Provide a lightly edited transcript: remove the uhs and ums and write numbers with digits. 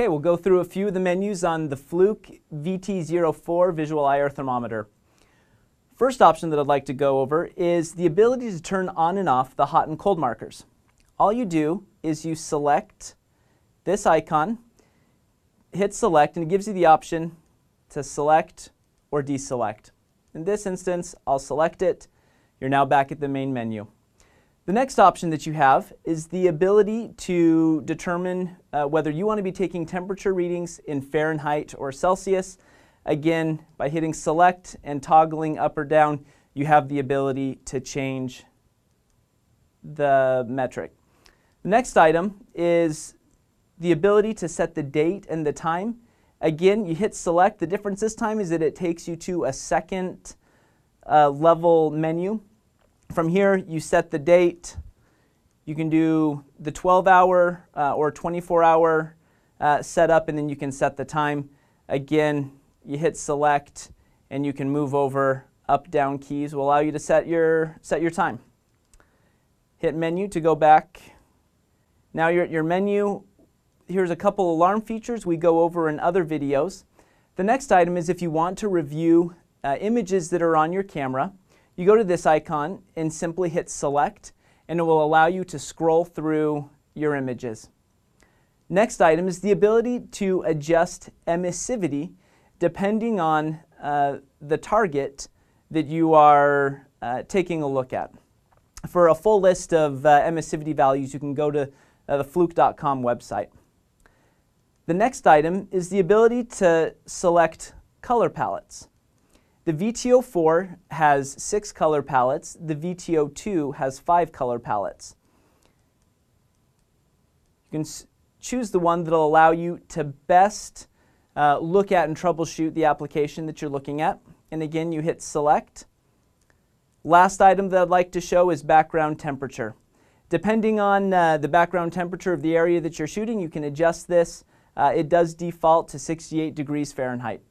Okay, we'll go through a few of the menus on the Fluke VT04 visual IR thermometer. First option that I'd like to go over is the ability to turn on and off the hot and cold markers. All you do is you select this icon, hit select, and it gives you the option to select or deselect. In this instance, I'll select it. You're now back at the main menu. The next option that you have is the ability to determine whether you want to be taking temperature readings in Fahrenheit or Celsius. Again, by hitting select and toggling up or down, you have the ability to change the metric. The next item is the ability to set the date and the time. Again, you hit select. The difference this time is that it takes you to a second level menu. From here, you set the date. You can do the 12-hour or 24-hour setup, and then you can set the time. Again, you hit select, and you can move over. Up-down keys will allow you to set your time. Hit menu to go back. Now you're at your menu. Here's a couple alarm features we go over in other videos. The next item is if you want to review images that are on your camera. You go to this icon and simply hit select, and it will allow you to scroll through your images. Next item is the ability to adjust emissivity depending on the target that you are taking a look at. For a full list of emissivity values, you can go to the fluke.com website. The next item is the ability to select color palettes. The VT04 has 6 color palettes. The VT02 has 5 color palettes. You can choose the one that will allow you to best look at and troubleshoot the application that you're looking at. And again, you hit select. Last item that I'd like to show is background temperature. Depending on the background temperature of the area that you're shooting, you can adjust this. It does default to 68 degrees Fahrenheit.